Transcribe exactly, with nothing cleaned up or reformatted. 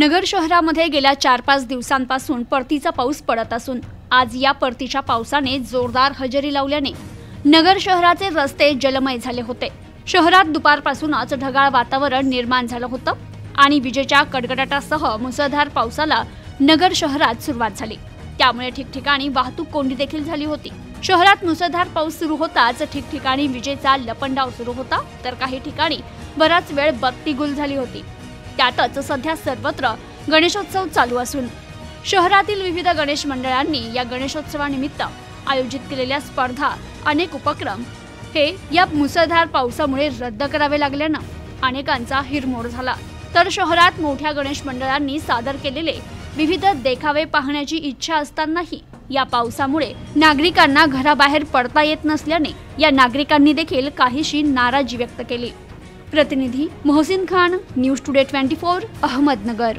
नगर शहरामध्ये गेल्या चार पाच दिवसांपासून परतीचा पाऊस पडत असून आज या परतीच्या पावसाने जोरदार हजेरी लावल्याने नगर शहराचे रस्ते जलमय झाले होते। शहरात दुपारपासूनच ढगाळ वातावरण निर्माण झाले होते आणि विजेच्या कडकडाटासह मुसळधार पावसाला नगर शहरात सुरुवात झाली। त्यामुळे ठिकठिकाणी वाहतूक कोंडी देखील झाली होती। शहरात मुसळधार पाऊस सुरू होताच ठिकठिकाणी विजेचा लपंडाव सुरू होता, तर काही ठिकाणी बराच वेळ बत्ती गुल झाली होती। त्यातच सध्या सर्वत्र गणेशोत्सव चालू असून शहरातील विविध गणेश मंडळांनी या गणेशोत्सवानिमित्त आयोजित केलेल्या स्पर्धा अनेक उपक्रम हे या मुसळधार पावसामुळे रद्द करावे लागल्याने अनेकांचा हिरमोड झाला। तर शहरात मोठ्या गणेश मंडळांनी सादर केलेले विविध देखावे पाहण्याची इच्छा असतानाही या पावसामुळे नागरिकांना घराबाहेर पडता येत नसल्याने या नागरिकांनी देखील काहीशी नाराजी व्यक्त केली। प्रतिनिधि Mohsin Khan, news today twenty four, Ahmednagar.